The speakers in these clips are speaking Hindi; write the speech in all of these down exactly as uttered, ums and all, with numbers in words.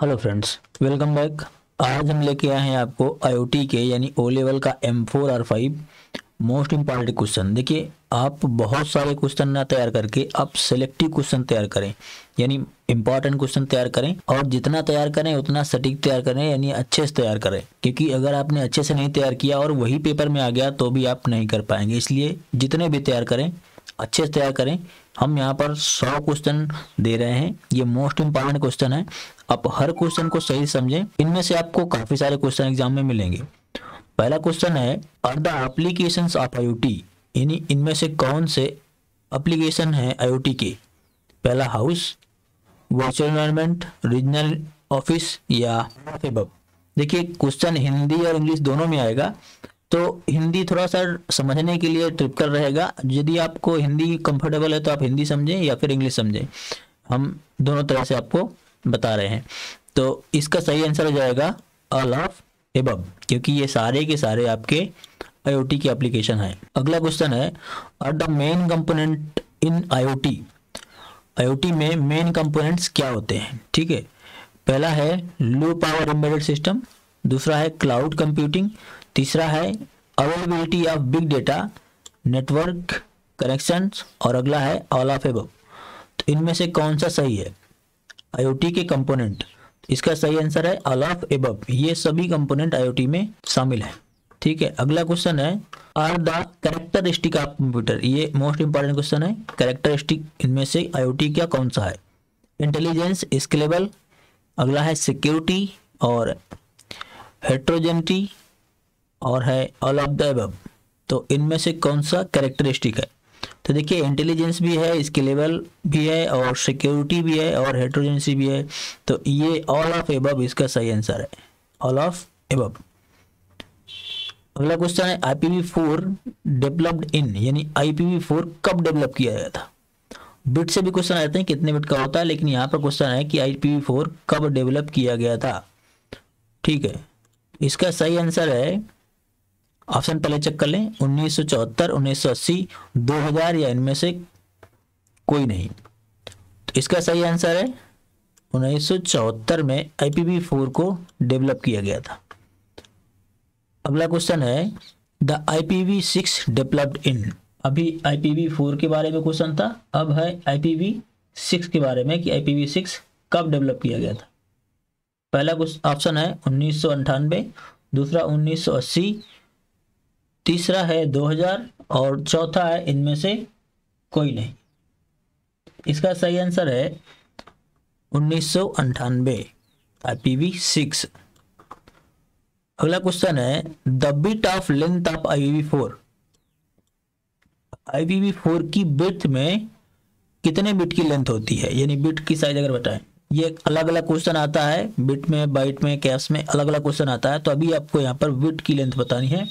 Hello friends, welcome back. आज हम लेके आए हैं आपको आईओटी के यानी ओ लेवल का एम फोर और फाइव मोस्ट इम्पॉर्टेंट क्वेश्चन। देखिए, आप बहुत सारे क्वेश्चन ना तैयार करके आप सेलेक्टिव क्वेश्चन तैयार करें, यानी इम्पॉर्टेंट क्वेश्चन तैयार करें, और जितना तैयार करें उतना सटीक तैयार करें, यानी अच्छे से तैयार करें। क्योंकि अगर आपने अच्छे से नहीं तैयार किया और वही पेपर में आ गया तो भी आप नहीं कर पाएंगे। इसलिए जितने भी तैयार करें अच्छे से तैयार करें। हम यहाँ पर सौ क्वेश्चन दे रहे हैं, ये मोस्ट इम्पॉर्टेंट क्वेश्चन है। आप हर क्वेश्चन को सही समझें, इनमें से आपको काफी सारे क्वेश्चन एग्जाम में मिलेंगे। पहला क्वेश्चन है, are the applications of IoT, यानी इनमें से कौन से एप्लीकेशन है आईओटी के। पहला house, virtual environment, regional office या एबव। देखिए, क्वेश्चन हिंदी और इंग्लिश दोनों में आएगा, तो हिंदी थोड़ा सा समझने के लिए ट्रिपल रहेगा। यदि आपको हिंदी कंफर्टेबल है तो आप हिंदी समझें या फिर इंग्लिश समझें, हम दोनों तरह से आपको बता रहे हैं। तो इसका सही आंसर हो जाएगा ऑल ऑफ एबव, क्योंकि ये सारे के सारे आपके आईओटी के एप्लीकेशन हैं। अगला क्वेश्चन है, are the main component in IoT. IoT में मेन कंपोनेंट्स क्या होते हैं, ठीक है। पहला है लो पावर एम्बेडेड सिस्टम, दूसरा है क्लाउड कंप्यूटिंग, तीसरा है availability of big data, network connections, और अगला है ऑल ऑफ एबव। तो इनमें से कौन सा सही है आईओटी के कंपोनेंट। इसका सही आंसर है ऑल ऑफ एबव, ये सभी कंपोनेंट आईओटी में शामिल है, ठीक है। अगला क्वेश्चन है, are the characteristic of computer. ये मोस्ट इंपॉर्टेंट क्वेश्चन है। कैरेक्टरिस्टिक इनमें से आईओटी का कौन सा है। इंटेलिजेंस, स्केलेबल, अगला है सिक्योरिटी और हेट्रोजेनिटी, और है ऑल ऑफ द एबव। तो इनमें से कौन सा कैरेक्टरिस्टिक है। तो देखिए, इंटेलिजेंस भी है, स्केलेबल भी है, और सिक्योरिटी भी है, और हेट्रोजेनिटी भी है। तो ये ऑल ऑफ एबव इसका सही आंसर है, ऑल ऑफ एबव। अगला क्वेश्चन है, I P V four developed in, यानी आई पी वी फोर कब डेवलप किया गया था। बिट से भी क्वेश्चन आते हैं, कितने बिट का होता है, लेकिन यहाँ पर क्वेश्चन है कि आई पी वी फोर कब डेवलप किया गया था, ठीक है। इसका सही आंसर है, ऑप्शन पहले चेक कर लें, उन्नीस सौ चौहत्तर, उन्नीस सौ अस्सी, दो हज़ार या इनमें से कोई नहीं। तो इसका सही आंसर है उन्नीस सौ चौहत्तर में आई पी वी फोर को डेवलप किया गया था। अगला क्वेश्चन है, the I P V six developed in. अभी आई पी वी फोर के बारे में क्वेश्चन था, अब है आई पी वी सिक्स के बारे में कि आई पी वी सिक्स कब डेवलप किया गया था। पहला ऑप्शन है उन्नीस सौ अंठानवे, दूसरा उन्नीस सौ अस्सी, तीसरा है दो हज़ार, और चौथा है इनमें से कोई नहीं। इसका सही आंसर है उन्नीस सौ अंठानवे आई पी वी सिक्स। अगला क्वेश्चन है, the bit of length of I P V four. I P V four की बिट में कितने बिट की लेंथ होती है, यानी बिट की साइज अगर बताएं। ये अलग अलग क्वेश्चन आता है, बिट में, बाइट में, कैश में, अलग अलग क्वेश्चन आता है। तो अभी आपको यहाँ पर बिट की लेंथ बतानी है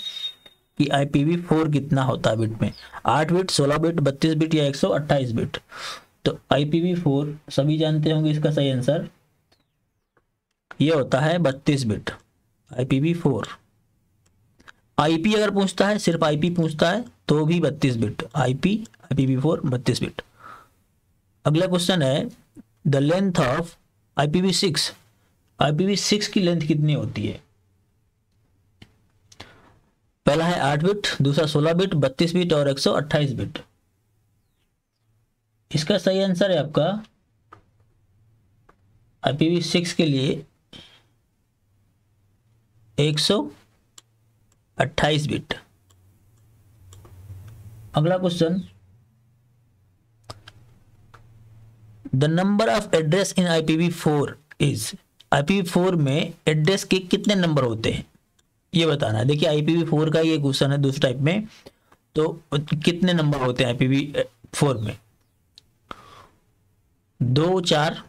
कि आई पी वी फोर कितना होता है बिट में, आठ बिट, सोलह बिट, बत्तीस बिट या एक सौ अट्ठाईस बिट। तो आई पी वी फोर सभी जानते होंगे, इसका सही आंसर ये होता है बत्तीस bit I P V four. IP अगर पूछता है, सिर्फ आईपी पूछता है तो भी बत्तीस bit, IP I P V four बत्तीस बिट। अगला क्वेश्चन है, the length of I P V six. I P V six की लेंथ कितनी होती है। पहला है आठ बिट, दूसरा सोलह बिट, बत्तीस बिट और एक सौ अट्ठाईस बिट। इसका सही आंसर है आपका आई पी वी सिक्स के लिए एक सौ अट्ठाईस बिट। अगला question, the number of address in I P V four is. I P V four में एड्रेस के कितने नंबर होते हैं ये बताना है। देखिए, आई पी वी फोर का ये क्वेश्चन है दूसरे टाइप में, तो कितने नंबर होते हैं आई पी वी फोर में। दो, चार,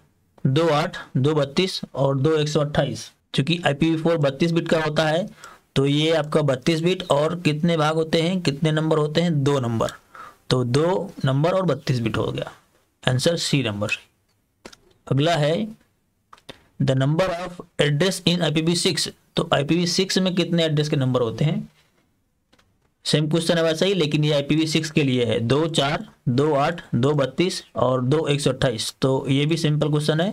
दो, आठ, दो, बत्तीस और दो, एक सौ अट्ठाईस। चूंकि आई पी वी फोर बत्तीस बिट का होता है तो ये आपका बत्तीस बिट, और कितने भाग होते हैं, कितने नंबर होते हैं, दो नंबर। तो दो नंबर और बत्तीस बिट हो गया, आंसर सी नंबर। अगला है, the number of address in I P V six. तो आई पी वी सिक्स में कितने एड्रेस के नंबर होते हैं। सेम क्वेश्चन है वैसा ही, लेकिन ये आई पी वी सिक्स के लिए है। दो, चार, दो, आठ, दो, बत्तीस और दो, एक सौ अट्ठाईस। तो ये भी सिंपल क्वेश्चन है,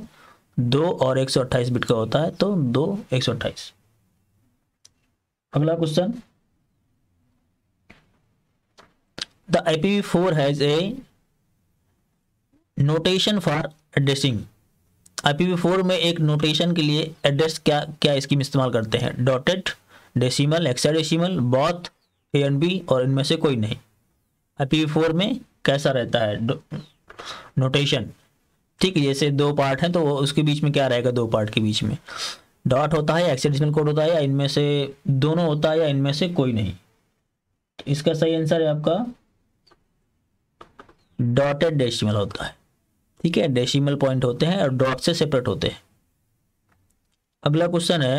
दो और एक सौ अट्ठाईस बिट का होता है, तो दो एक सौ अट्ठाईस। अगला question, the I P v four has a notation for addressing. I P v four में एक नोटेशन के लिए एड्रेस क्या क्या स्कीम इस्तेमाल करते हैं? Dotted, decimal, hexadecimal, both, A and B, और इनमें से कोई नहीं। I P v four में कैसा रहता है नोटेशन? ठीक है, जैसे दो पार्ट हैं तो उसके बीच में क्या रहेगा? दो पार्ट के बीच में डॉट होता है, हेक्साडेसिमल कोड होता है, या इनमें से दोनों होता है, या इनमें से कोई नहीं। इसका सही आंसर है आपका डॉटेड डेसिमल होता है। ठीक है, डेसिमल पॉइंट होते हैं और डॉट से सेपरेट होते हैं। अगला क्वेश्चन है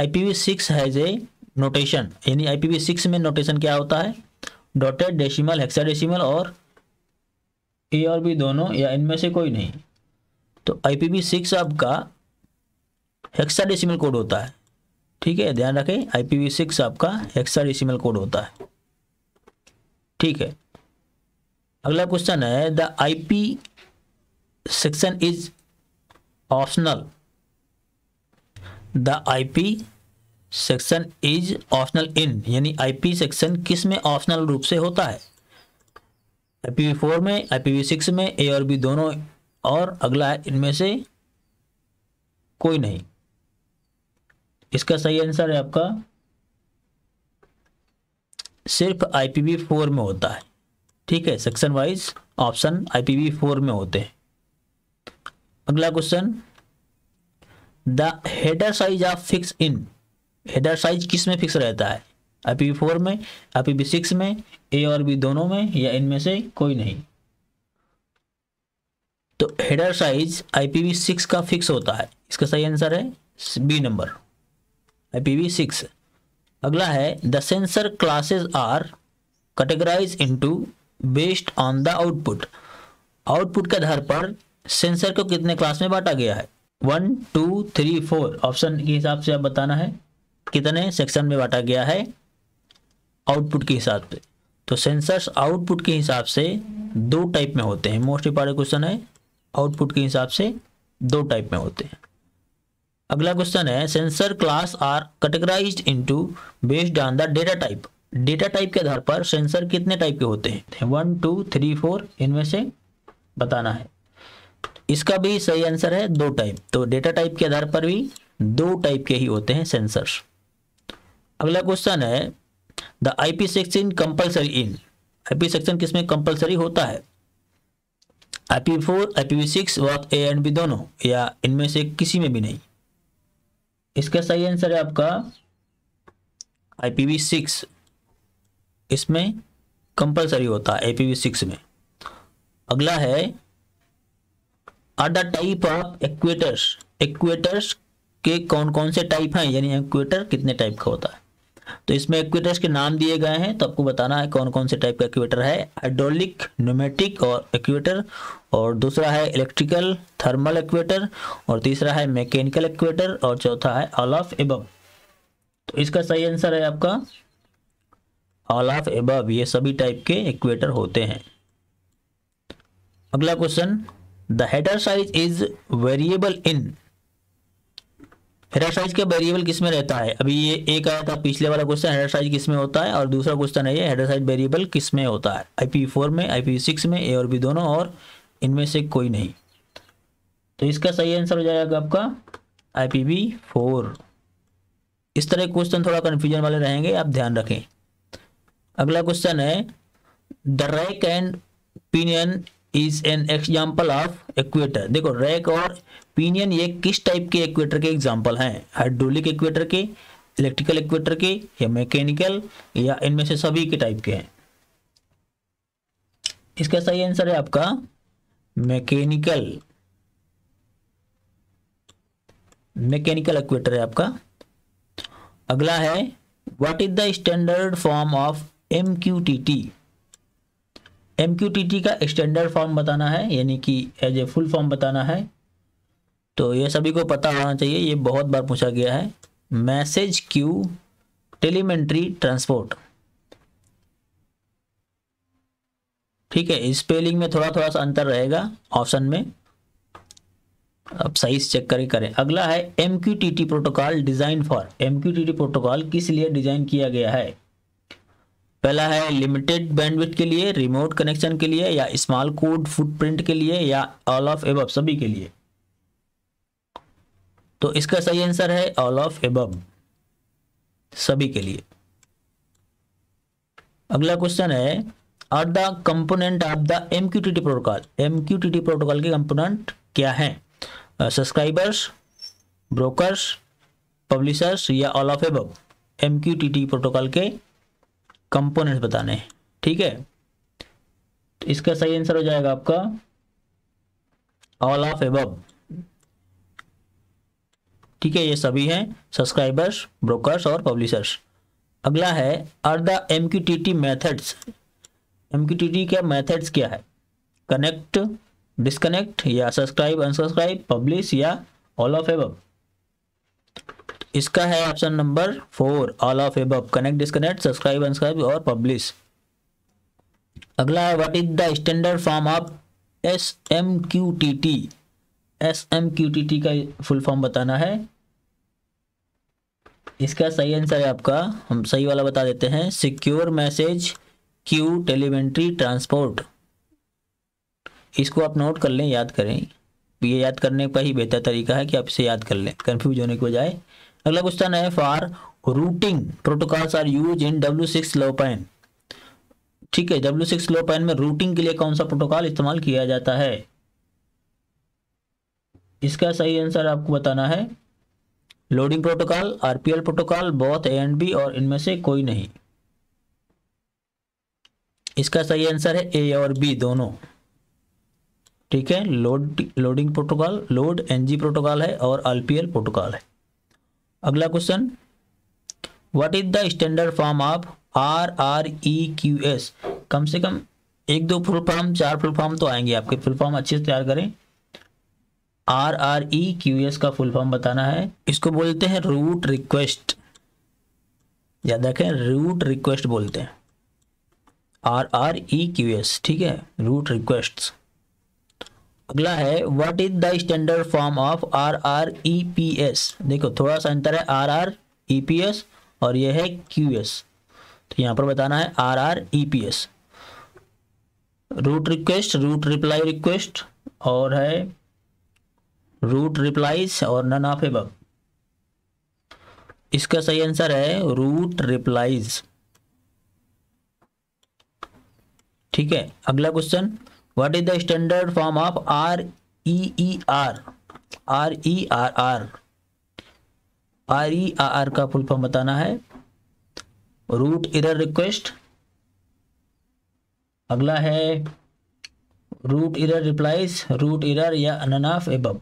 I P v six has a notation, यानी I P v सिक्स में नोटेशन क्या होता है? डॉटेड, डेसिमल, हेक्साडेसिमल और ए और बी दोनों, या इनमें से कोई नहीं। तो I P v सिक्स आपका हेक्साडेसिमल कोड होता है। ठीक है, ध्यान रखें, I P v सिक्स आपका हेक्साडेसिमल कोड होता है। ठीक है, अगला क्वेश्चन है the IP section is optional. The IP section is optional in, यानी आईपी सेक्शन किस में ऑप्शनल रूप से होता है? I P v फोर में, I P v सिक्स में, ए और बी दोनों, और अगला है इनमें से कोई नहीं। इसका सही आंसर है आपका सिर्फ I P v फोर में होता है। ठीक है, section wise option I P v four में होते हैं। अगला question, the header size of fix in. Header size किस में फिक्स रहता है? I P v फोर में, I P v सिक्स में, ए और बी दोनों में, या इनमें से कोई नहीं। तो header size I P v six का फिक्स होता है। इसका सही आंसर है B number, I P v six. अगला है the sensor classes are categorise into based on the output. Output के आधार पर सेंसर को कितने क्लास में बांटा गया है? One, two, three, four. Option के हिसाब से आप बताना है कितने सेक्शन में बांटा गया है आउटपुट के हिसाब से। तो सेंसर्स आउटपुट के हिसाब से दो टाइप में होते हैं। मोस्ट इंपॉर्टेंट क्वेश्चन है, आउटपुट के हिसाब से दो टाइप में होते हैं। अगला क्वेश्चन है sensor class are categorised into based on the data type. Data type के आधार पर सेंसर कितने टाइप के होते हैं? वन, टू, थ्री, फोर, इनमें से बताना है। इसका भी सही आंसर है दो टाइप। तो डेटा टाइप के आधार पर भी दो टाइप के ही होते हैं सेंसर्स। अगला क्वेश्चन है the IP section compulsory in. IP section किसमें कंपल्सरी होता है? I P v four, I P v six व ए एंड बी दोनों, या इनमें से किसी में भी नहीं। इसका सही आंसर है आपका I P v सिक्स, इसमें कंपलसरी होता है I P v सिक्स में। अगला है other type of actuators. Actuators के कौन कौन से टाइप हैं, यानी एक्वेटर कितने टाइप का होता है? तो इसमें एक्वेटर्स के नाम दिए गए हैं, तो आपको बताना है कौन कौन से टाइप का एक्वेटर है। हाइड्रोलिक, न्यूमेटिक और एक्वेटर, और दूसरा है इलेक्ट्रिकल, थर्मल एक्वेटर, और तीसरा है मैकेनिकल एक्वेटर, और चौथा है ऑल ऑफ एबव। तो इसका सही आंसर है आपका ऑल ऑफ एबव, ये सभी टाइप के एक्वेटर होते हैं। अगला question, the header size is variable in. Header size का वेरिएबल किस में रहता है? अभी ये एक आया था पिछले वाला क्वेश्चन, हेडर साइज किस में होता है, और दूसरा क्वेश्चन है ये हेडर साइज वेरिएबल किस में होता है? I P v फोर में, I P v सिक्स में, ए और बी दोनों, और इनमें से कोई नहीं। तो इसका सही आंसर हो जाएगा आपका I P v फोर। इस तरह क्वेश्चन थोड़ा कन्फ्यूजन वाले रहेंगे, आप ध्यान रखें। अगला क्वेश्चन है the rack and pinion is an example of actuator. देखो, रैक और पिनियन ये किस टाइप के एक्वेटर के एग्जाम्पल हैं? हाइड्रोलिक एक्वेटर के, इलेक्ट्रिकल एक्वेटर के, या मैकेनिकल, या इनमें से सभी के टाइप के हैं। इसका सही आंसर है आपका मैकेनिकल। मैकेनिकल एक्वेटर है आपका। अगला है what is the standard form of M Q T T। M Q T T का स्टैंडर्ड फॉर्म बताना है, यानी कि एज ए फुल फॉर्म बताना है। तो ये सभी को पता होना चाहिए, ये बहुत बार पूछा गया है। Message queue telemetry transport. ठीक है, स्पेलिंग में थोड़ा थोड़ा सा अंतर रहेगा ऑप्शन में। आप साइज चेक करें करें अगला है M Q T T protocol design for. M Q T T protocol किस लिए डिजाइन किया गया है? पहला है लिमिटेड बैंडविड्थ के लिए, रिमोट कनेक्शन के लिए, या स्मॉल कोड फुटप्रिंट के लिए, या ऑल ऑफ एबव, सभी के लिए। तो इसका सही आंसर है ऑल ऑफ एबव, सभी के लिए। अगला क्वेश्चन है are the component of the M Q T T protocol. M Q T T protocol के कंपोनेंट क्या हैं? सब्सक्राइबर्स, ब्रोकर्स, पब्लिशर्स, या all of above. M Q T T protocol के कंपोनेंट्स बताने हैं, ठीक है। तो इसका सही आंसर हो जाएगा आपका ऑल ऑफ एबव, ठीक है। ये सभी हैं सब्सक्राइबर्स, ब्रोकर्स और पब्लिशर्स। अगला है are the M Q T T methods. M Q T T क्या मेथड्स क्या है? कनेक्ट, डिस्कनेक्ट, या सब्सक्राइब, अनसब्सक्राइब, पब्लिश, या ऑल ऑफ एबव। इसका है option number four, all of above, connect, disconnect, subscribe, unsubscribe और पब्लिश। अगला है what is the standard form of S M Q T T. S M Q T T का फुल फॉर्म बताना है। इसका सही आंसर है आपका, हम सही वाला बता देते हैं, secure message queue telemetry transport. इसको आप नोट कर लें, याद करें, ये याद करने का ही बेहतर तरीका है कि आप इसे याद कर लें कंफ्यूज होने के बजाय। अगला क्वेश्चन है for routing protocols are use in W six low pan, ठीक है। डब्ल्यू सिक्स लो पैन में रूटिंग के लिए कौन सा प्रोटोकॉल इस्तेमाल किया जाता है? इसका सही आंसर आपको बताना है loading protocol, R P L protocol, both A and B, और इनमें से कोई नहीं। इसका सही आंसर है ए और बी दोनों, ठीक है। Load loading protocol load NG protocol है और आर पी एल प्रोटोकॉल है। अगला question what is the standard form of R R E Q S. कम से कम एक दो फुल फॉर्म, चार फुल फॉर्म तो आएंगे आपके। फुल फॉर्म अच्छे से तैयार करें। R R E Q S का फुल फॉर्म बताना है। इसको बोलते हैं रूट रिक्वेस्ट, याद रखें, रूट रिक्वेस्ट बोलते हैं R R E Q S, ठीक है, रूट रिक्वेस्ट। अगला है what is the standard form of R R E P S. देखो थोड़ा सा अंतर है, R R E P S और यह है क्यू एस, तो यहाँ पर बताना है R R E P S. Route request, route reply request, और है रूट रिप्लाईज, और नन ऑफ एबव। इसका सही आंसर है रूट रिप्लाईज, ठीक है। अगला question what is the standard form of R E E R. R E R R R E R का फुल फॉर्म बताना है, रूट एरर रिक्वेस्ट। अगला है route error replies, route error, या नन ऑफ एबव।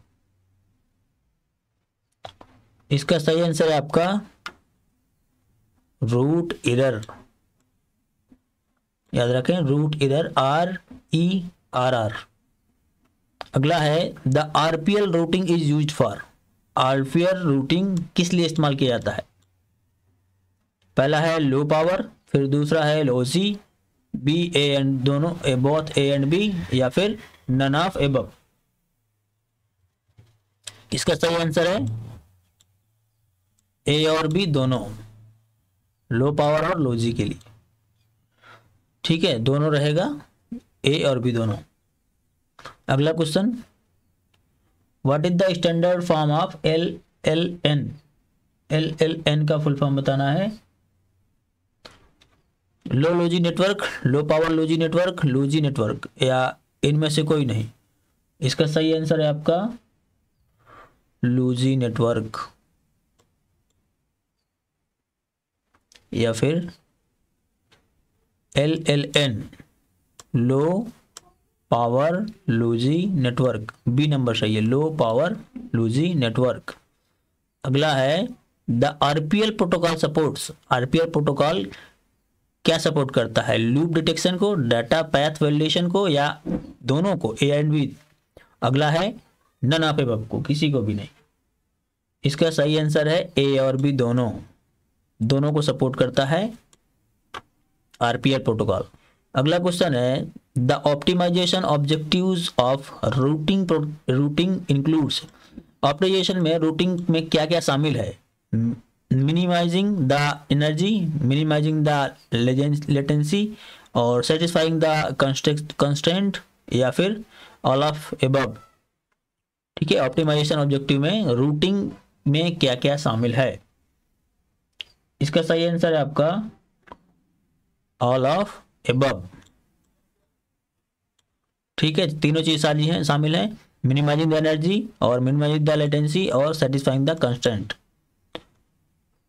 इसका सही आंसर है आपका रूट एरर, याद रखें, route error, R E R R. अगला है the R P L routing is used for. R P L routing किस लिए इस्तेमाल किया जाता है? पहला है लो पावर, फिर दूसरा है lossy, B A and दोनों, बोथ ए एंड बी, या फिर नन ऑफ एबव। इसका सही आंसर है ए और बी दोनों, लो पावर और लो जी के लिए, ठीक है, दोनों रहेगा, ए और बी दोनों। अगला question what is the standard form of L L N. L L N का फुल फॉर्म बताना है, low lossy network, low power lossy network, lossy network, या इनमें से कोई नहीं। इसका सही आंसर है आपका लोजी नेटवर्क या फिर L L N, low power lossy network, B number सही है, लो पावर लूजी नेटवर्क। अगला है the R P L protocol supports. R P L protocol क्या सपोर्ट करता है? लूप डिटेक्शन को, डाटा पैथ वैलिडेशन को, या दोनों को, ए एंड बी। अगला है नन ऑफ एबव को, किसी को भी नहीं। इसका सही आंसर है ए और बी दोनों, दोनों को सपोर्ट करता है आर पी एल प्रोटोकॉल। अगला क्वेश्चन है the optimisation objectives of routing routing includes. Optimisation में रूटिंग में क्या क्या शामिल है? Minimising the energy, minimising the latency और सेटिस्फाइंग द कंस्ट्रेंट या फिर ऑल ऑफ एबव। ठीक है, ऑप्टिमाइजेशन ऑब्जेक्टिव में रूटिंग में क्या क्या शामिल है? इसका सही आंसर है आपका ऑल ऑफ एबव। ठीक है, तीनों चीज सारी हैं, शामिल हैं, मिनिमाइजिंग द एनर्जी और मिनिमाइजिंग द लेटेंसी और सेटिस्फाइंग द कंस्ट्रेंट।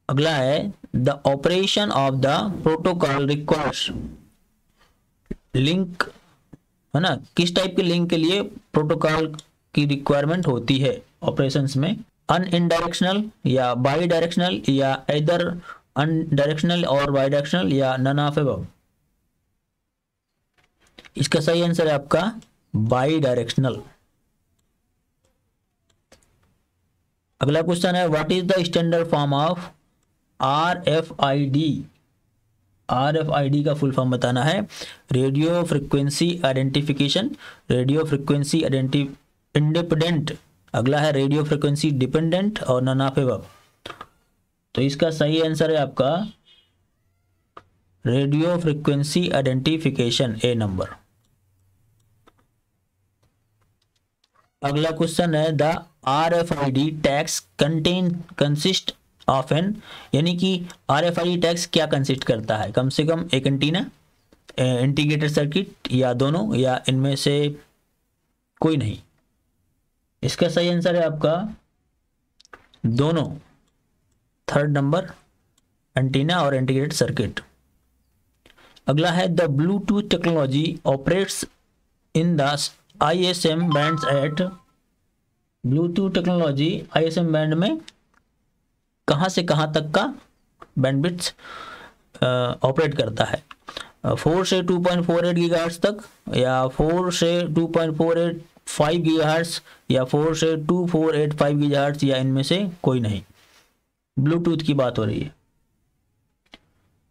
अगला है the operation of the protocol requires link, है ना, किस टाइप के लिंक के लिए प्रोटोकॉल की रिक्वायरमेंट होती है ऑपरेशंस में? अनइनडायरेक्शनल या बाई डायरेक्शनल या इधर अनडायरेक्शनल और बाई डायरेक्शनल या नन ऑफ अबव। इसका सही आंसर है आपका बाई डायरेक्शनल। अगला क्वेश्चन है what is the standard form of R F I D? R F I D का फुल फॉर्म बताना है, radio frequency identification, radio frequency independent, अगला है रेडियो फ्रिक्वेंसी डिपेंडेंट और नन ऑफ अबव। तो इसका सही आंसर है आपका radio frequency identification, A number. अगला क्वेश्चन है the R F I D tags contain consist of an, यानी कि R F I D tags क्या कंसिस्ट करता है? कम से कम एक एंटीना, इंटीग्रेटेड सर्किट या दोनों या इनमें से कोई नहीं। इसका सही आंसर है आपका दोनों, थर्ड नंबर, एंटीना और इंटीग्रेटेड सर्किट। अगला है the Bluetooth technology operates in the I S M bands at, Bluetooth technology I S M band में कहां से कहां तक का बैंडविड्थ ऑपरेट करता है? फोर से two point four eight gigahertz तक या फोर से two point four eight five gigahertz या फोर से two point four eight five gigahertz या इनमें से कोई नहीं। ब्लूटूथ की बात हो रही है,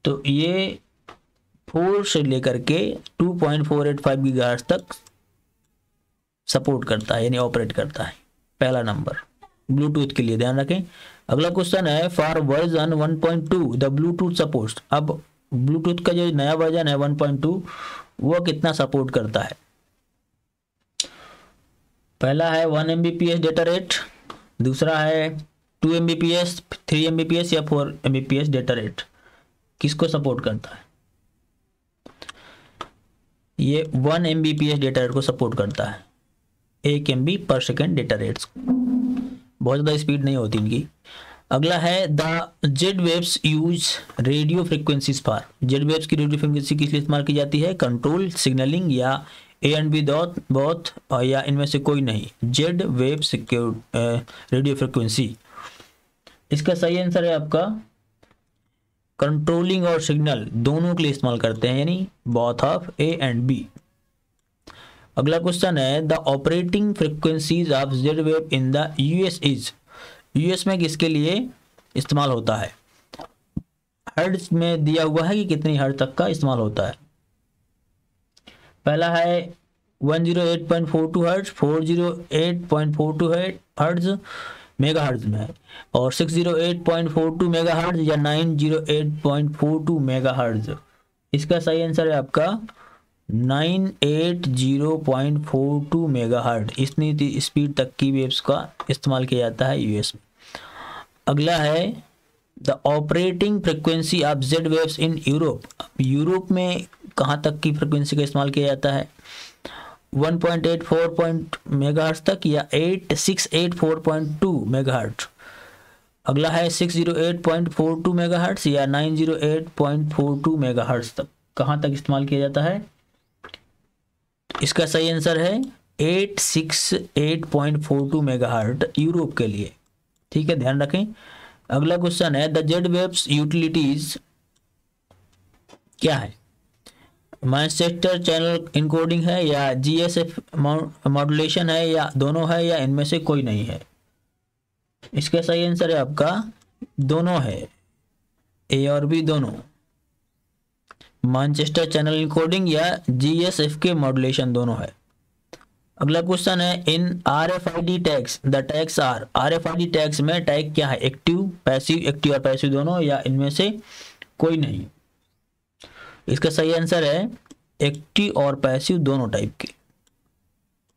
तो ये फोर से लेकर के two point four eight five gigahertz तक सपोर्ट करता है, यानी ऑपरेट करता है, पहला नंबर ब्लूटूथ के लिए ध्यान रखें। अगला क्वेश्चन है for version one point two the Bluetooth supports, अब ब्लूटूथ का जो नया वर्जन है वन पॉइंट टू वो कितना सपोर्ट करता है? पहला है वन एमबीपीएस डेटा रेट, दूसरा है टू एमबीपीएस, थ्री एमबीपीएस या फोर एमबीपीएस डेटा रेट, किसको सपोर्ट करता है? ये वन एमबीपीएस डेटा रेट को सपोर्ट करता है, एक एमबी पर सेकेंड डेटा रेट्स, बहुत ज़्यादा स्पीड नहीं होती इनकी। अगला है the Z waves use radio frequencies for, Z waves की रेडियो फ्रिक्वेंसी किस लिए इस्तेमाल की जाती है? कंट्रोल, सिग्नलिंग या A and B dot both या इनमें से कोई नहीं, जेड वेव रेडियो फ्रिक्वेंसी। इसका सही आंसर है आपका कंट्रोलिंग और सिग्नल दोनों के लिए इस्तेमाल करते हैं, यानी both of A and B. अगला क्वेश्चन है the operating frequencies of Z wave in the US is, US में किसके लिए इस्तेमाल होता है? हर्ट्ज में दिया हुआ है कि कितनी हर्ट्ज तक का इस्तेमाल होता है। पहला है one zero eight point four two hertz, four zero eight point four two hertz megahertz में है, और six zero eight point four two megahertz या nine zero eight point four two megahertz. इसका सही आंसर है आपका nine eighty point four two megahertz, इतनी स्पीड तक की वेव्स का इस्तेमाल किया जाता है यूएस में। अगला है the operating frequency of Z waves in Europe, Europe में कहाँ तक की फ्रिक्वेंसी का इस्तेमाल किया जाता है? One point eight four megahertz तक या eight six eight four point two megahertz. अगला है six zero eight point four two megahertz या nine zero eight point four two megahertz तक कहाँ तक इस्तेमाल किया जाता है? इसका सही आंसर है eight six eight point four two megahertz Europe के लिए, ठीक है, ध्यान रखें। अगला क्वेश्चन है द जेड वेव्स यूटिलिटीज क्या है? मैनचेस्टर चैनल इनकोडिंग है या जीएसएफ मॉड्यूलेशन है या दोनों है या इनमें से कोई नहीं है? इसका सही आंसर है आपका दोनों है, ए और बी दोनों, मैनचेस्टर चैनल इनकोडिंग या जीएसएफ के मॉड्यूलेशन दोनों है। अगला क्वेश्चन है in R F I D tags the tags are R F I D tags में टैग क्या है, एक्टिव पैसिव, एक्टिव और पैसिव दोनों, या इनमें से कोई नहीं। इसका सही आंसर है एक्टिव और पैसिव दोनों टाइप के,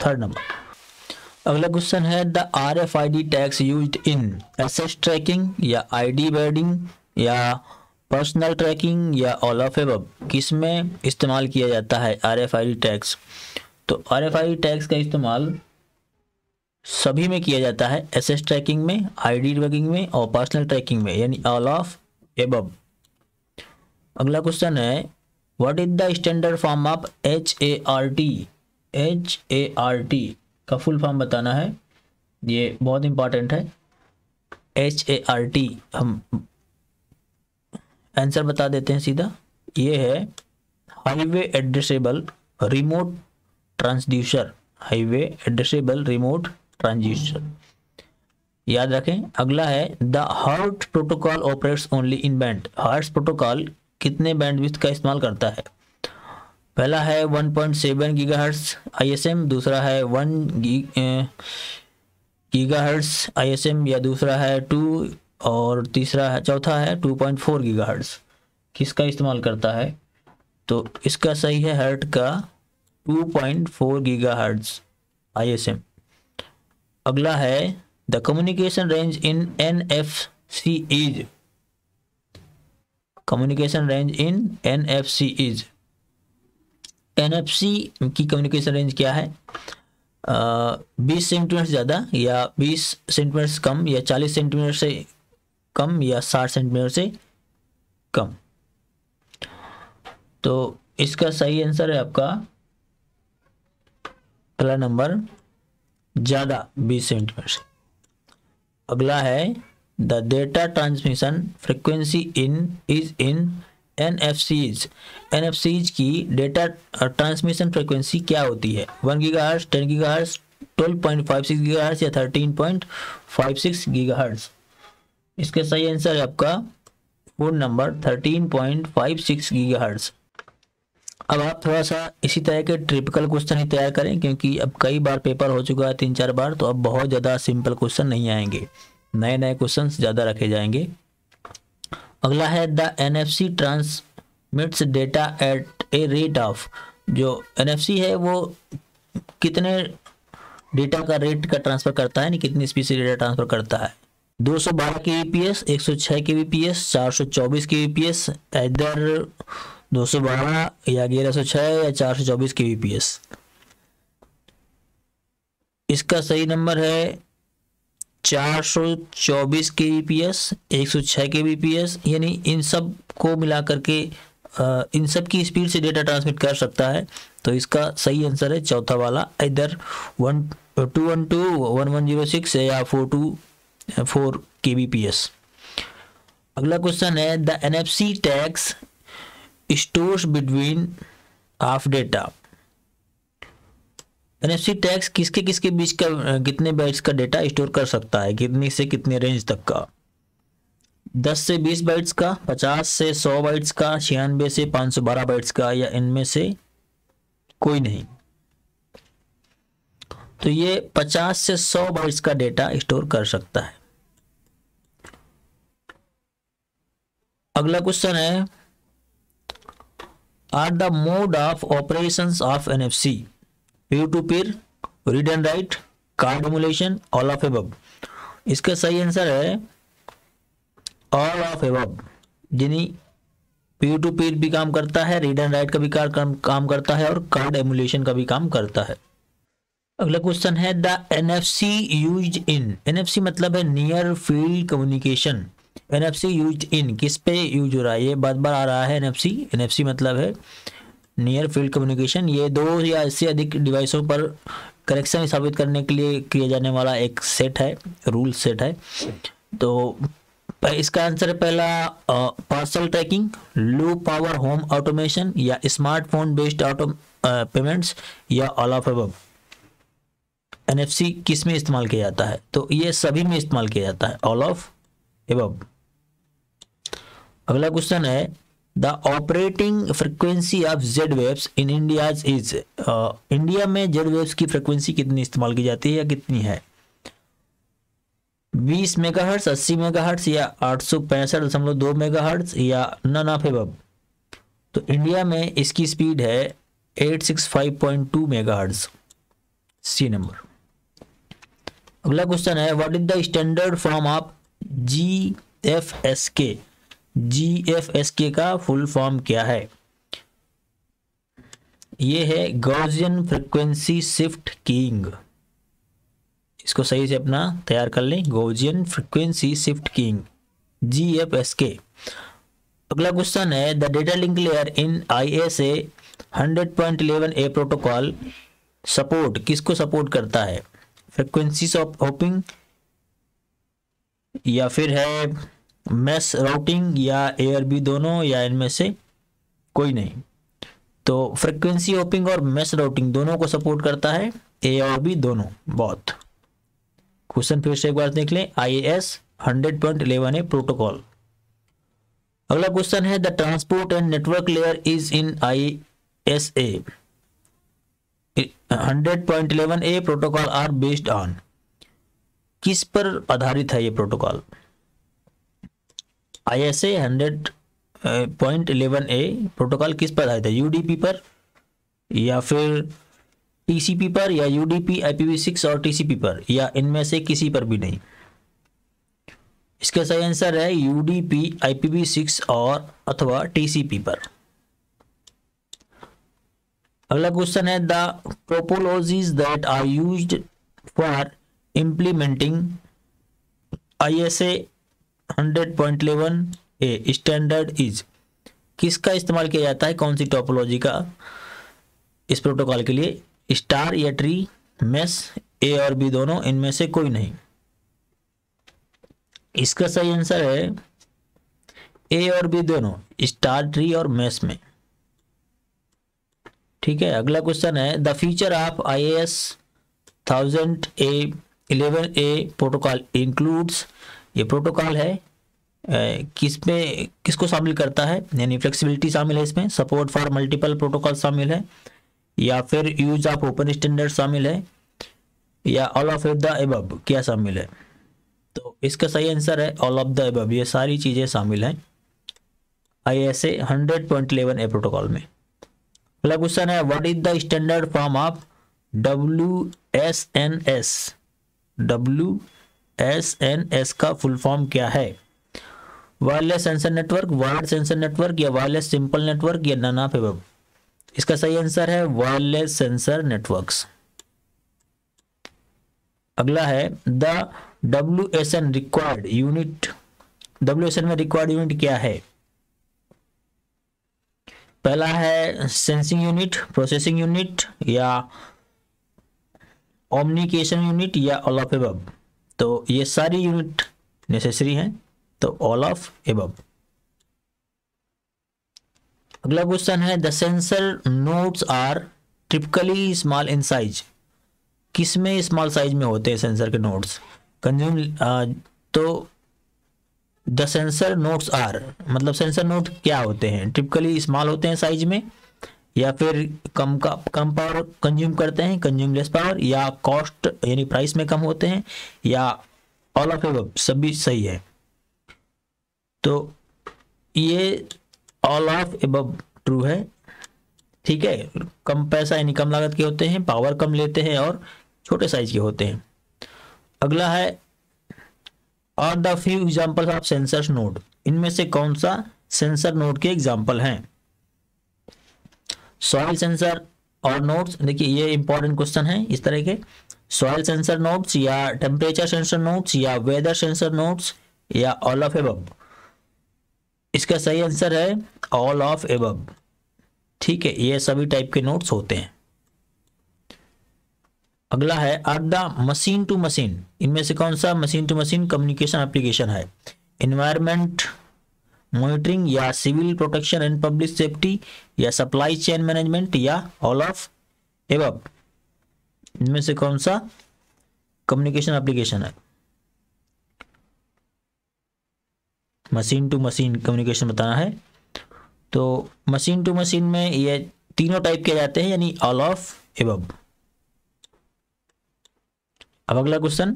थर्ड नंबर। अगला क्वेश्चन है the R F I D tags use in assess tracking या आई डी बेडिंग या पर्सनल ट्रैकिंग या ऑल ऑफ एबव, किस में इस्तेमाल किया जाता है R F I D tags. तो R F I D tags का इस्तेमाल सभी में किया जाता है, एसेस ट्रैकिंग में, आई डी ट्रैकिंग में और पर्सनल ट्रैकिंग में, यानी ऑल ऑफ एबव। अगला क्वेश्चन है what is the standard form of H A R T, H A R T का फुल फॉर्म बताना है, ये बहुत इंपॉर्टेंट है। एच ए आर टी हम आंसर बता देते हैं सीधा, ये है highway addressable remote transducer, highway addressable remote transducer, याद रखें। अगला है the HART protocol operates only in band, HART protocol कितने बैंडविड्थ का इस्तेमाल करता है। पहला है one point seven gigahertz ISM, दूसरा है वन गीगाहर्ट्ज आईएसएम या दूसरा है टू और तीसरा है चौथा है टू पॉइंट फोर गीगाहर्ट्ज, किसका इस्तेमाल करता है। तो इसका सही है हर्ट का two point four gigahertz ISM. अगला है the communication range in NFC is, communication range in NFC is, NFC की कम्युनिकेशन रेंज क्या है, आ, बीस सेंटीमीटर से ज़्यादा या बीस सेंटीमीटर से कम या चालीस सेंटीमीटर से कम या साठ सेंटीमीटर से कम। तो इसका सही आंसर है आपका पहला नंबर ज़्यादा बीस सेंटीमीटर से। अगला है the data transmission frequency in is in NFCs, NFCs की डेटा ट्रांसमिशन फ्रिक्वेंसी क्या होती है, one gigahertz, ten gigahertz, twelve point five six gigahertz या thirteen point five six gigahertz. इसका सही आंसर है आपका phone number thirteen point five six gigahertz. अब आप थोड़ा सा इसी तरह के ट्रिपिकल क्वेश्चन ही तैयार करें, क्योंकि अब कई बार पेपर हो चुका है तीन चार बार, तो अब बहुत ज़्यादा सिंपल क्वेश्चन नहीं आएंगे, नए नए क्वेश्चन ज़्यादा रखे जाएंगे। अगला है the N F C transmits data at a rate of, जो एन एफ सी है वो कितने डेटा का रेट का ट्रांसफ़र करता है, यानी कितनी स्पीड से डेटा ट्रांसफ़र करता है। दो सौ बारह के वी पी एस, एक सौ छः के वी पी एस, चार सौ चौबीस के वी पी एस, इधर दो सौ बारह या ग्यारह सौ छः या चार सौ चौबीस के वी पी एस। इसका सही नंबर है चार सौ चौबीस के वी पी एस, एक सौ छः के वी पी एस, यानी इन सब को मिला करके इन सब की स्पीड से डेटा ट्रांसमिट कर सकता है। तो इसका सही आंसर है चौथा वाला, इधर one two one two one one zero six या four two four K B P S. अगला क्वेश्चन है the N F C tags stores between of data, NFC tags किसके किसके बीच का कितने बाइट्स का डेटा स्टोर कर सकता है, कितने से कितने रेंज तक का, दस से बीस बाइट्स का, पचास से सौ बाइट्स का, छियानवे से पाँच सौ बारह बाइट्स का, या इनमें से कोई नहीं। तो ये पचास से सौ बाइट्स का डेटा स्टोर कर सकता है। अगला क्वेश्चन है are the mode of operations of NFC, peer to peer, read and write, card emulation, all of above. इसका सही आंसर है ऑल ऑफ एबव, यानी पीयर टू पीयर भी काम करता है, रीड एंड राइट का भी काम काम करता है और कार्ड एमुलेशन का भी काम करता है। अगला क्वेश्चन है the NFC used in, NFC मतलब है near field communication, NFC used in किस पे यूज हो रहा है, ये बार बार आ रहा है एनएफसी, एनएफसी मतलब है नियर फील्ड कम्युनिकेशन। ये दो या इससे अधिक डिवाइसों पर कनेक्शन स्थापित करने के लिए किया जाने वाला एक सेट है, रूल सेट है। तो इसका आंसर है पहला parcel tracking, low power home automation या स्मार्टफोन बेस्ड ऑटो पेमेंट्स या ऑल ऑफ अबव। एनएफसी किस में इस्तेमाल किया जाता है, तो ये सभी में इस्तेमाल किया जाता है, ऑल ऑफ अबव। अगला क्वेश्चन है the operating frequency of Z waves in India is, India में जेड वेव्स की फ्रिक्वेंसी कितनी इस्तेमाल की जाती है या कितनी है? बीस मेगाहर्ट्ज, अस्सी मेगाहर्ट्ज या आठ सौ पैंसठ दशमलव दो मेगाहर्ट्ज या नन ऑफ एबव? तो इंडिया में इसकी स्पीड है eight six five point two megahertz, C number. अगला क्वेश्चन है what is the standard form of G F S K? G F S के का फुल फॉर्म क्या है? ये है गॉसियन फ्रिक्वेंसी शिफ्ट कीइंग। इसको सही से अपना तैयार कर लें, Gaussian frequency shift keying, G F S K. अगला क्वेश्चन है the data link layer in I S A hundred point eleven A protocol support किसको सपोर्ट करता है? फ्रिक्वेंसीज ऑफ होपिंग या फिर है मैश राउटिंग या एयर बी, दोनों या इनमें से कोई नहीं? तो फ्रिक्वेंसी होपिंग और मैश राउटिंग दोनों को सपोर्ट करता है, ए और बी दोनों। बहुत क्वेश्चन फिर से एक बार देख लें, I S hundred point eleven A protocol. अगला क्वेश्चन है the transport and network layer is in I S A hundred point eleven A protocol are based on, किस पर आधारित है ये protocol? I S A hundred point eleven A protocol किस पर आधारित है? यूडीपी पर या फिर टीसीपी पर या यूडीपी आईपीवी सिक्स और टीसीपी पर या इनमें से किसी पर भी नहीं? इसका सही आंसर है यूडीपी आईपीवी सिक्स और अथवा टीसीपी पर। अगला क्वेश्चन है the topologies that are used for implementing I S A hundred point eleven A standard is, किसका इस्तेमाल किया जाता है? कौन सी टोपोलॉजी का इस प्रोटोकॉल के लिए? स्टार या ट्री, मेश, ए और बी दोनों, इनमें से कोई नहीं? इसका सही आंसर है ए और बी दोनों, स्टार, ट्री और मेश में। ठीक है, अगला क्वेश्चन है the feature of I S thousand A eleven A protocol includes, ये प्रोटोकॉल है किसमें किसको शामिल करता है? यानी फ्लेक्सिबिलिटी शामिल है इसमें, सपोर्ट फॉर मल्टीपल प्रोटोकॉल शामिल है या फिर यूज ऑफ ओपन स्टैंडर्ड शामिल है या ऑल ऑफ द एबव, क्या शामिल है? तो इसका सही आंसर है ऑल ऑफ द एबव, ये सारी चीज़ें शामिल हैं I S A hundred point eleven A protocol में। अगला क्वेश्चन है what is the standard form of W S N S? W S N S का फुल फॉर्म क्या है? Wireless sensor network, wired sensor network या वायरलेस सिंपल नेटवर्क या नन ऑफ एबव? इसका सही आंसर है वायरलेस सेंसर नेटवर्क्स। अगला है the W S N required unit, W S N में रिक्वायर्ड यूनिट क्या है? पहला है सेंसिंग यूनिट, प्रोसेसिंग यूनिट या ऑम्निकेशन यूनिट या ऑल ऑफ एबव? तो ये सारी यूनिट नेसेसरी हैं, तो ऑल ऑफ एबव। अगला क्वेश्चन है the sensor nodes are typically small in size, किसमें स्मॉल साइज में होते हैं सेंसर के नोड्स? कंज्यूम, तो द सेंसर नोड्स आर मतलब सेंसर नोड क्या होते हैं? टिपिकली स्मॉल होते हैं साइज में या फिर कम का कम पावर कंज्यूम करते हैं, कंज्यूम लेस पावर या कॉस्ट यानी प्राइस में कम होते हैं या ऑल ऑफ एबव? सभी सही है, तो ये ऑल ऑफ एबव ट्रू है। ठीक है, कम पैसा यानी कम लागत के होते हैं, पावर कम लेते हैं और छोटे साइज के होते हैं। अगला है और the few example of sensor node, इनमें से कौन सा सेंसर नोड के एग्जाम्पल हैं? सॉइल सेंसर और नोड्स, देखिए ये इंपॉर्टेंट क्वेश्चन है इस तरह के, सॉइल सेंसर नोड्स या टेम्परेचर सेंसर नोड्स या वेदर सेंसर नोड्स या ऑल ऑफ एबव? इसका सही आंसर है ऑल ऑफ एबव। ठीक है, ये सभी टाइप के नोड्स होते हैं। अगला है are the machine to machine, इनमें से कौन सा machine to machine communication application है? एनवायरमेंट मॉनिटरिंग या civil protection and public safety या सप्लाई चेन मैनेजमेंट या ऑल ऑफ एबव? इनमें से कौन सा कम्युनिकेशन एप्लीकेशन है? मशीन टू मशीन कम्युनिकेशन बताना है। तो मशीन टू मशीन में ये तीनों टाइप के जाते हैं, यानी ऑल ऑफ एबव। अब अगला क्वेश्चन,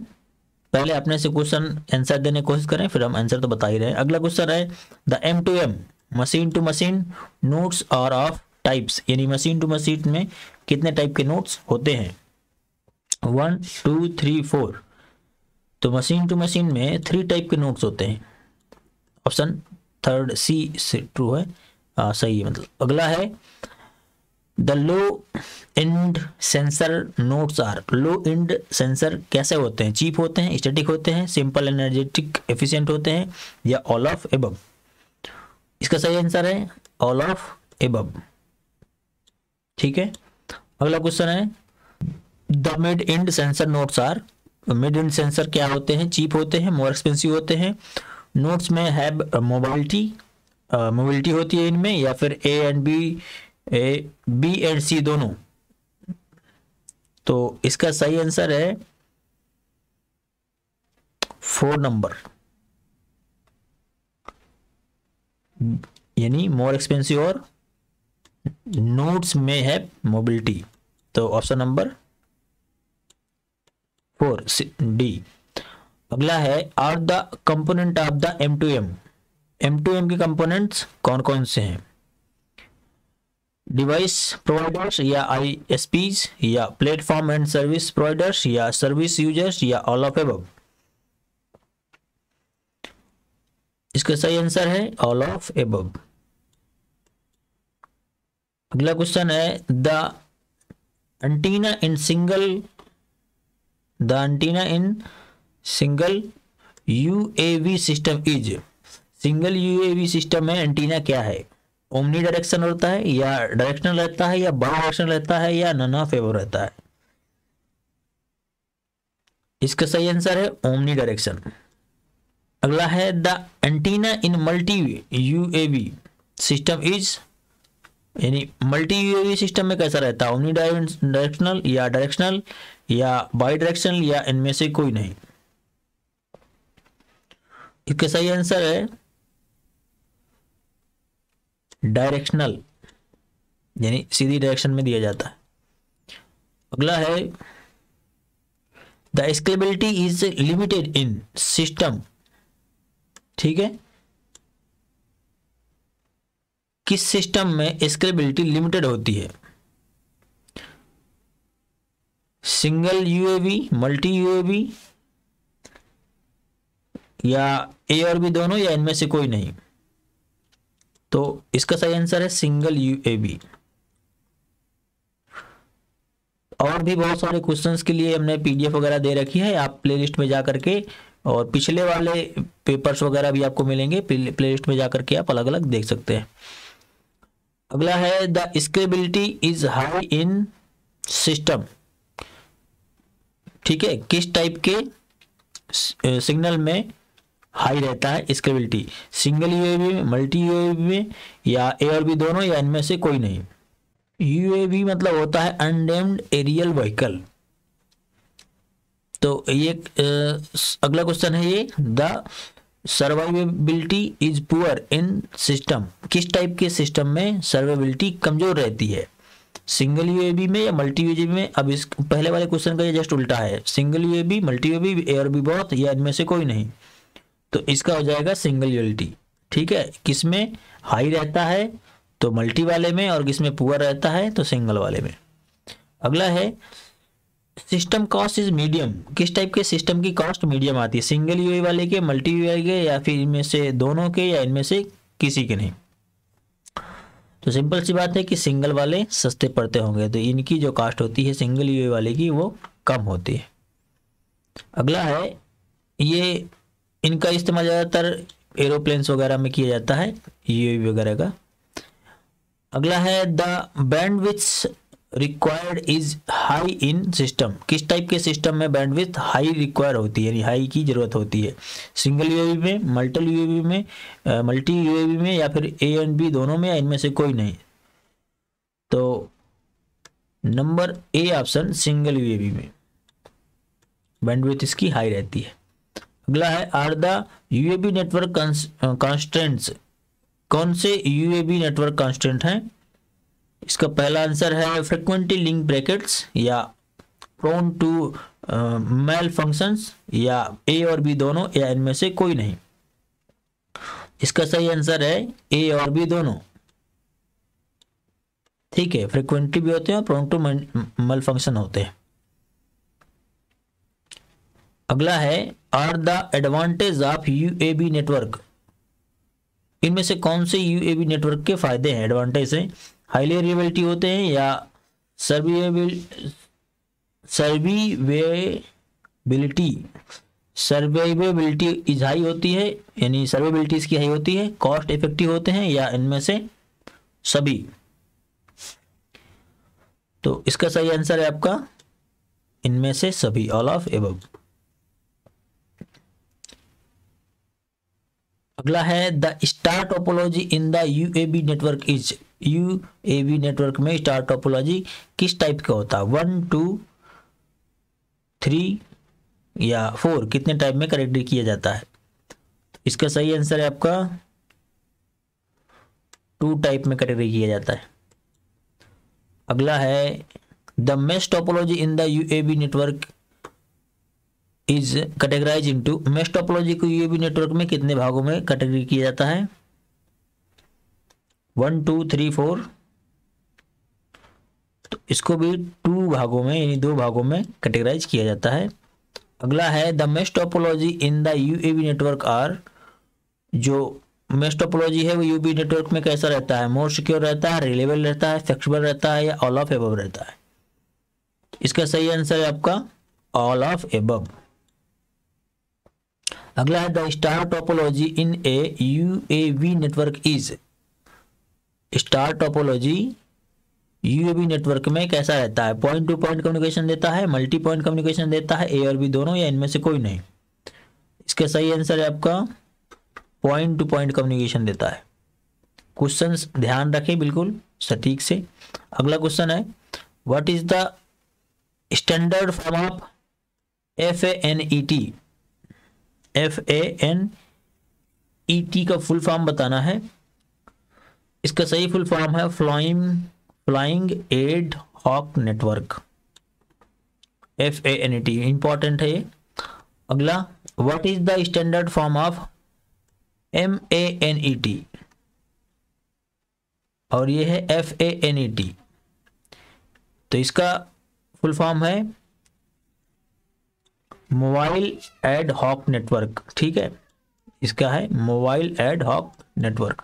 पहले अपने से क्वेश्चन आंसर देने की कोशिश करें, फिर हम आंसर तो बता ही रहे हैं। अगला क्वेश्चन है the M to M machine to machine nodes are of types, यानी मशीन टू मशीन में कितने टाइप के नोट्स होते हैं। वन टू थ्री फोर, तो मशीन टू मशीन में थ्री टाइप के नोट्स होते हैं। ऑप्शन थर्ड सी से ट्रू है, आ, सही है मतलब। अगला है the low end sensor notes are, low end sensor कैसे होते हैं, चीप होते हैं, स्टैटिक होते हैं, सिंपल एनर्जेटिक एफिशिएंट होते हैं, या ऑल ऑफ एबव। इसका सही आंसर है ऑल ऑफ एबव, ठीक है। अगला क्वेश्चन है the mid end sensor notes are, mid end sensor क्या होते हैं, चीप होते हैं, मोर एक्सपेंसिव होते हैं, नोट्स में हैव मोबिलिटी मोबिलिटी होती है इनमें, या फिर A and B A B and C दोनों। तो इसका सही आंसर है फोर नंबर, यानी मोर एक्सपेंसिव और नोट्स में है मोबिलिटी। तो ऑप्शन नंबर फोर डी। अगला है are the component of the M to M, M to M के कंपोनेंट्स कौन कौन से हैं। डिवाइस प्रोवाइडर्स, या आईएसपीज, या प्लेटफॉर्म एंड सर्विस प्रोवाइडर्स, या सर्विस यूजर्स, या ऑल ऑफ एबव। इसका सही आंसर है ऑल ऑफ एबव। अगला क्वेश्चन है the antenna in single the antenna in single UAV system is, single UAV system में एंटीना क्या है, ओमनी डायरेक्शन होता है, या डायरेक्शनल रहता है, या बाय डायरेक्शनल रहता है, या नन ऑफ एबव रहता है। इसका सही आंसर है ओमनी डायरेक्शन। अगला है the antenna in multi UAV system is, यानी मल्टी यूएवी सिस्टम में कैसा रहता है, ओमनी डायरेक्शनल, या डायरेक्शनल, या बाय डायरेक्शनल, या इनमें से कोई नहीं। इसका सही आंसर है डायरेक्शनल, यानी सीधी डायरेक्शन में दिया जाता है। अगला है the scalability is limited in system, ठीक है, किस सिस्टम में स्केलेबिलिटी लिमिटेड होती है, सिंगल यूएवी, मल्टी यूएवी, या ए और बी दोनों, या इनमें से कोई नहीं। तो इसका सही आंसर है सिंगल यूएवी। और भी बहुत सारे क्वेश्चंस के लिए हमने पीडीएफ वगैरह दे रखी है, आप प्लेलिस्ट में जा करके, और पिछले वाले पेपर्स वगैरह भी आपको मिलेंगे, प्लेलिस्ट में जा करके आप अलग अलग देख सकते हैं। अगला है the scalability is high in system, ठीक है, किस टाइप के सिग्नल में हाई रहता है स्केलेबिलिटी, सिंगल यूएवी में, मल्टी यूएवी में, या ए और बी दोनों, या इनमें से कोई नहीं। यूएवी मतलब होता है अनडेम्ड एरियल व्हीकल। तो ये अगला क्वेश्चन है ये the survivability is poor in system, किस टाइप के सिस्टम में सर्वाइवेबिलिटी कमजोर रहती है, सिंगल यूएवी में या मल्टी यूएवी में। अब इस पहले वाले क्वेश्चन का ये जस्ट उल्टा है, single UAV, multi UAV, A और बी बहुत, या इनमें से कोई नहीं। तो इसका हो जाएगा सिंगल यूएवी, ठीक है, किसमें हाई रहता है तो मल्टी वाले में, और किसमें पुअर रहता है तो सिंगल वाले में। अगला है सिस्टम कॉस्ट इज मीडियम, किस टाइप के सिस्टम की कॉस्ट मीडियम आती है, सिंगल यूएवी वाले के, मल्टी यूएवी के, या फिर इनमें से दोनों के, या इनमें से किसी के नहीं। तो सिंपल सी बात है कि सिंगल वाले सस्ते पड़ते होंगे, तो इनकी जो कॉस्ट होती है सिंगल यूएवी वाले की वो कम होती है। अगला है ये इनका इस्तेमाल ज़्यादातर एरोप्लेन्स वगैरह में किया जाता है, यूएवी वगैरह का। अगला है the bandwidth required is high in system, किस टाइप के सिस्टम में बैंडविड्थ हाई रिक्वायर होती है, यानी हाई की ज़रूरत होती है, सिंगल यूएवी में, मल्टल यूएवी में, मल्टी यूएवी में, या फिर ए एंड बी दोनों में, या इनमें से कोई नहीं। तो number A option single UAV में बैंडविड्थ इसकी हाई रहती है। अगला है are the UAV network constraints कौन से यूएवी नेटवर्क कांस्टेंट हैं? इसका पहला आंसर है फ्रिक्वेंटली लिंक ब्रैकेट्स या प्रोन टू मेल फंक्शंस या ए और बी दोनों या इनमें से कोई नहीं। इसका सही आंसर है ए और बी दोनों। ठीक है, फ्रिक्वेंटली भी होते हैं और प्रोन टू मेल फंक्शन होते हैं। अगला है are the advantage of UAV network. इनमें से कौन से यूएवी नेटवर्क के फायदे हैं, एडवांटेज हैं? हाईली रिवेबिलिटी होते हैं या सर्विएबिल सर्विएबिलिटी सर्वेबिलिटी इज हाई होती है, यानी सर्वेबिलिटी इसकी हाई होती है। कॉस्ट इफेक्टिव होते हैं या इनमें से सभी। तो इसका सही आंसर है आपका इनमें से सभी, ऑल ऑफ एबव। अगला है the star topology in the UAV network is. UAV network में स्टार टोपोलॉजी किस टाइप का होता है? वन टू थ्री या फोर, कितने टाइप में करेक्टली किया जाता है? इसका सही आंसर है आपका टू टाइप में करेक्टली किया जाता है। अगला है the mesh topology in the UAV network is categorize into. Mesh topology को यूएवी नेटवर्क में कितने भागों में कैटेगरी किया जाता है? One two three four. तो इसको भी टू भागों में यानी दो भागों में कैटेगराइज किया जाता है। अगला है the mesh topology in the UAV network are. जो मेश टोपोलॉजी है वो यूएवी नेटवर्क में कैसा रहता है? मोर सिक्योर रहता है, रिलायबल रहता है, फ्लेक्सिबल रहता है या ऑल ऑफ एबव रहता है? इसका सही आंसर है आपका ऑल ऑफ एबव। अगला है the star topology in a UAV network is. Star topology UAV network में कैसा रहता है? पॉइंट टू पॉइंट कम्युनिकेशन देता है, मल्टी पॉइंट कम्युनिकेशन देता है, ए और बी दोनों या इनमें से कोई नहीं? इसका सही आंसर है आपका पॉइंट टू पॉइंट कम्युनिकेशन देता है। क्वेश्चंस ध्यान रखें बिल्कुल सटीक से। अगला क्वेश्चन है what is the standard form of F A N E T. F A N E T का फुल फॉर्म बताना है। इसका सही फुल फॉर्म है flying flying ad hoc network. F A N E T important है ये। अगला what is the standard form of M A N E T और ये है F A N E T. तो इसका फुल फॉर्म है मोबाइल एड हॉक नेटवर्क। ठीक है, इसका है मोबाइल एड हॉक नेटवर्क।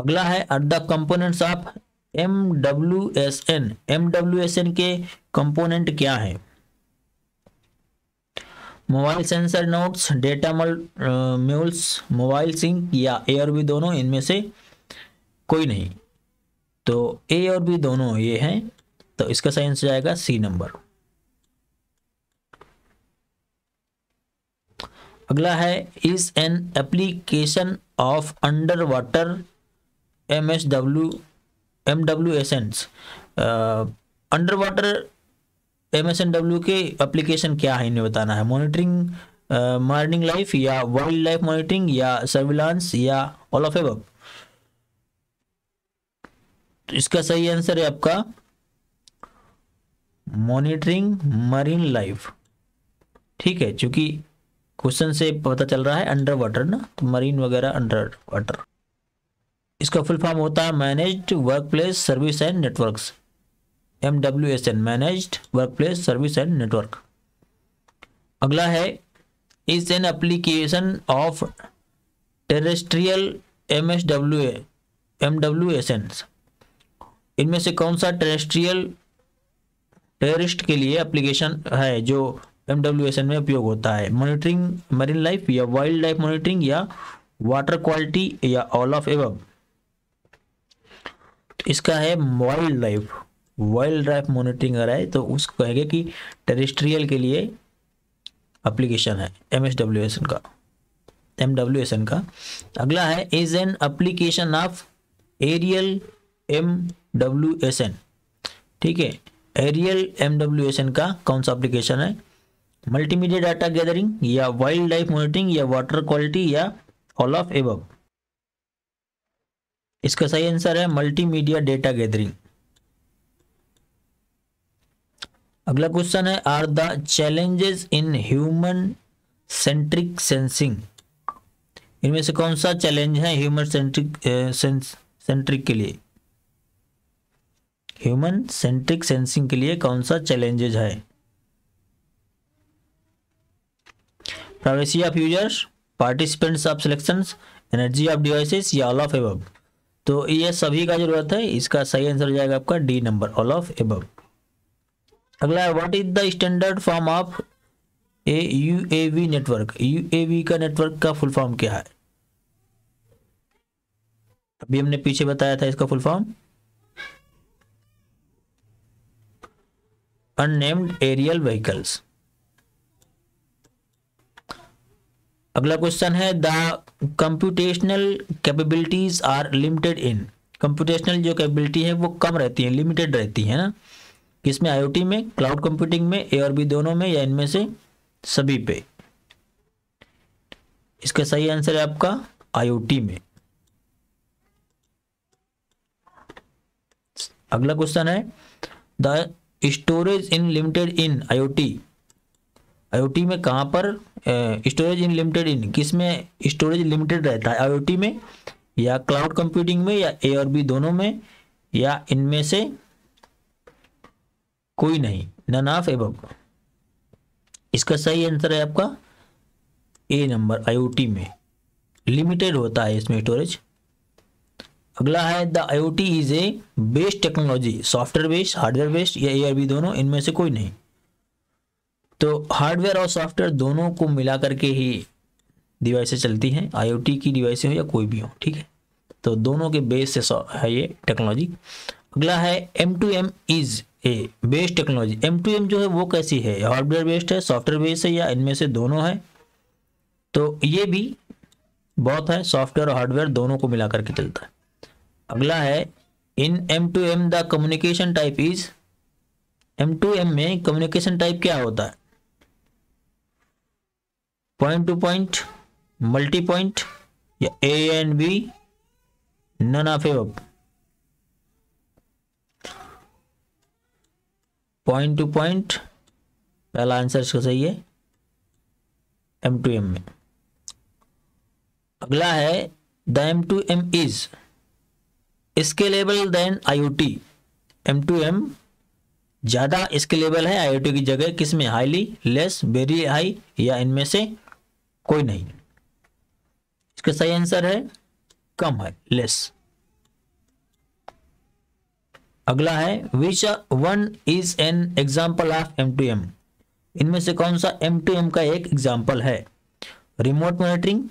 अगला है are the components of M W S N. M W S N के कंपोनेंट क्या है? Mobile sensor nodes, data mules, mobile sink या ए और बी दोनों, इनमें से कोई नहीं? तो ए और बी दोनों ये हैं। तो इसका सही आंसर आएगा सी नंबर। अगला है is an application of underwater M S W M W S N. Underwater M S N W के एप्लीकेशन क्या है, इन्हें बताना है। मॉनिटरिंग, मार्निंग लाइफ या वाइल्ड लाइफ मॉनिटरिंग या सर्विलांस या ऑल ऑफ एबव? तो इसका सही आंसर है आपका मॉनिटरिंग मरीन लाइफ। ठीक है, चूंकि क्वेश्चन से पता चल रहा है अंडर वाटर ना, तो मरीन वगैरह अंडर वाटर। इसका फुल फॉर्म होता है managed workplace service and networks. M W S N managed workplace service and network. अगला है is an application of terrestrial M S W M W S N. इनमें से कौन सा टेरेस्ट्रियल टेररिस्ट के लिए एप्लीकेशन है जो एम डब्ल्यू एस एन में उपयोग होता है? मॉनिटरिंग मरीन लाइफ या वाइल्ड लाइफ मॉनिटरिंग या वाटर क्वालिटी या ऑल ऑफ एबव? इसका है wildlife. Wild life monitoring अगर है तो उसको कहेंगे कि टेरेस्ट्रियल के लिए एप्लीकेशन है M S W S N का एम डब्ल्यू एस एन का। अगला है is an application of aerial M W S N. ठीक है, aerial M W S N का कौन सा एप्लीकेशन है? मल्टीमीडिया डाटा गैदरिंग या वाइल्ड लाइफ मॉनिटरिंग या वाटर क्वालिटी या ऑल ऑफ एबव? इसका सही आंसर है मल्टीमीडिया डेटा गैदरिंग। अगला क्वेश्चन है, are the challenges in human centric sensing. इनमें से कौन सा चैलेंज है ह्यूमन सेंट्रिक सेंट्रिक के लिए, ह्यूमन सेंट्रिक सेंसिंग के लिए कौन सा चैलेंजेस है? Privacy of users, participants of selections, energy of devices या ऑल ऑफ एबव। तो ये सभी का जरूरत है। इसका सही आंसर हो जाएगा आपका D number, all of above. अगला है, what is the standard form of a UAV network. UAV का नेटवर्क का फुल फॉर्म क्या है? अभी हमने पीछे बताया था इसका full form, unnamed aerial vehicles. अगला क्वेश्चन है, the computational capabilities are limited in. Computational जो कैपेबिलिटी है वो कम रहती है, लिमिटेड रहती है ना, किसमें? आईओटी में, क्लाउड कंप्यूटिंग में, ए और बी दोनों में, या इनमें से सभी पे। इसका सही आंसर है आपका आईओटी में। अगला क्वेश्चन है, the storage in limited in IoT. IoT में कहाँ पर स्टोरेज इन लिमिटेड इन, किसमें स्टोरेज लिमिटेड रहता है? आईओटी में, या क्लाउड कंप्यूटिंग में, या ए और बी दोनों में, या इनमें से कोई नहीं, नन ऑफ एबव। इसका सही आंसर है आपका ए नंबर, आईओटी में लिमिटेड होता है इसमें स्टोरेज। अगला है, the IoT is a based technology, software based, hardware based, या ए और बी दोनों, इनमें से कोई नहीं। तो हार्डवेयर और सॉफ्टवेयर दोनों को मिला करके ही डिवाइसें चलती हैं, आईओटी की डिवाइसें हो या कोई भी हो, ठीक है। तो दोनों के बेस से है ये टेक्नोलॉजी। अगला है, M to M is a based technology. M to M जो है वो कैसी है, हार्डवेयर बेस्ड है, सॉफ्टवेयर बेस्ड है, या इनमें से दोनों है? तो ये भी बहुत है, सॉफ्टवेयर और हार्डवेयर दोनों को मिला करके चलता है। अगला है, in M to M the communication type is. M to M में कम्युनिकेशन टाइप क्या होता है? Point to point, multi point, या A and B, none of above. Point to point पहला आंसर इसका सही है एम टू एम में। अगला है, the M to M is scalable than IoT. M to M ज्यादा स्केलेबल है आईओटी की जगह, किसमें? हाईली, लेस, वेरी हाई, या इनमें से कोई नहीं। इसका सही आंसर है कम है, लेस। अगला है, which one is an example of M to M. इनमें से कौन सा एम टू एम का एक एग्जाम्पल है? Remote monitoring,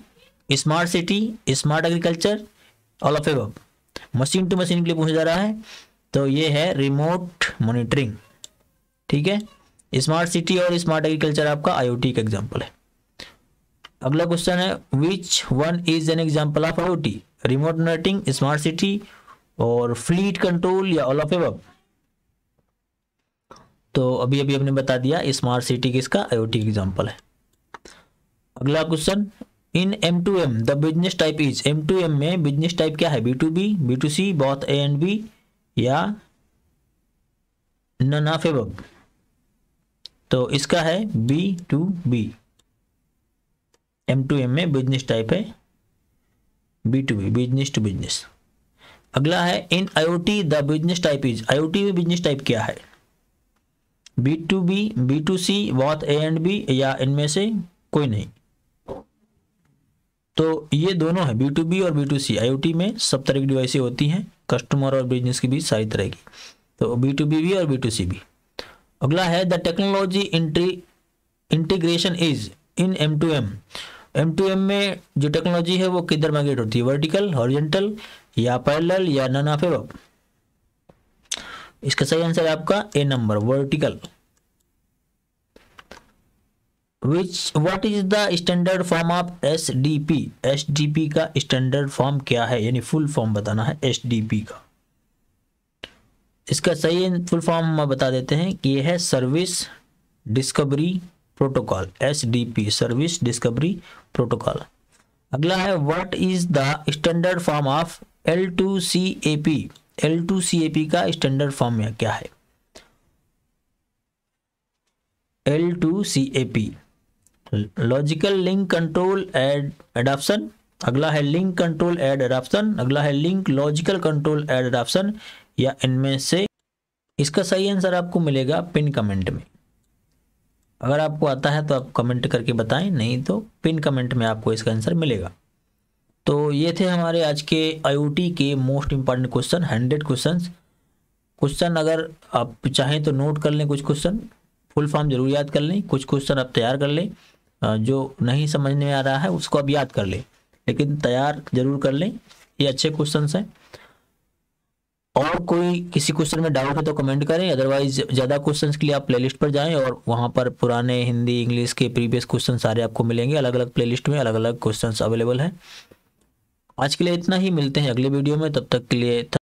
smart city, smart agriculture, all of above. Machine to machine के लिए पूछा जा रहा है, तो ये है रिमोट मॉनिटरिंग, ठीक है। स्मार्ट सिटी और स्मार्ट एग्रीकल्चर आपका आईओटी का एग्जांपल है। अगला क्वेश्चन है, which one is an example of IoT. Remote monitoring, smart city और फ्लीट कंट्रोल, या ऑल ऑफ एबव। तो अभी अभी हमने बता दिया स्मार्ट सिटी किसका आईओटी का एग्जांपल है। अगला question, in M to M the business type is. M to M में बिजनेस टाइप क्या है? B to B, B to C, both A and B, या नन ऑफ एबव। तो इसका है B to B. M to M में बिजनेस टाइप है B to B, business to business. अगला है, in IoT the business type is. IoT में बिजनेस टाइप क्या है? B to B, B to C, both A and B, या इनमें से कोई नहीं। तो ये दोनों है, बी टू बी और बी टू सी। आईओटी में सब तरह की डिवाइसें होती हैं, कस्टमर और बिजनेस के बीच सारी तरह की, तो बी टू बी भी और बी टू सी भी। अगला है, the technology integration is in M to M. M to M में जो टेक्नोलॉजी है वो किधर माइग्रेट होती है? वर्टिकल, हॉरिजॉन्टल, या पैरेलल, या नन ऑफ एबव। इसका सही आंसर है आपका A number, vertical. Which what is the standard form of S D P? S D P का standard form क्या है, यानी full form बताना है S D P का। इसका सही full form हम बता देते हैं कि यह है Service Discovery Protocol, S D P, Service Discovery Protocol। अगला है, what is the standard form of L two C A P, L two C A P का स्टैंडर्ड फॉर्म में क्या है? L two C A P logical link control add adaptation, अगला है लिंक कंट्रोल एड एडाप्शन, अगला है link logical control add adaptation, या इनमें से इसका सही आंसर आपको मिलेगा पिन कमेंट में। अगर आपको आता है तो आप कमेंट करके बताएं, नहीं तो पिन कमेंट में आपको इसका आंसर मिलेगा। तो ये थे हमारे आज के आई ओ टी के most important question, hundred questions. Question अगर आप चाहें तो नोट कर लें, कुछ क्वेश्चन फुल फॉर्म जरूर याद कर लें, कुछ क्वेश्चन आप तैयार कर लें, जो नहीं समझ में आ रहा है उसको आप याद कर लें, लेकिन तैयार जरूर कर लें, ये अच्छे क्वेश्चंस हैं। और कोई किसी क्वेश्चन में डाउट है तो कमेंट करें, अदरवाइज ज़्यादा क्वेश्चंस के लिए आप प्लेलिस्ट पर जाएं और वहां पर पुराने हिंदी इंग्लिश के प्रीवियस क्वेश्चन सारे आपको मिलेंगे, अलग अलग प्लेलिस्ट में अलग अलग क्वेश्चंस अवेलेबल हैं। आज के लिए इतना ही, मिलते हैं अगले वीडियो में, तब तक के लिए।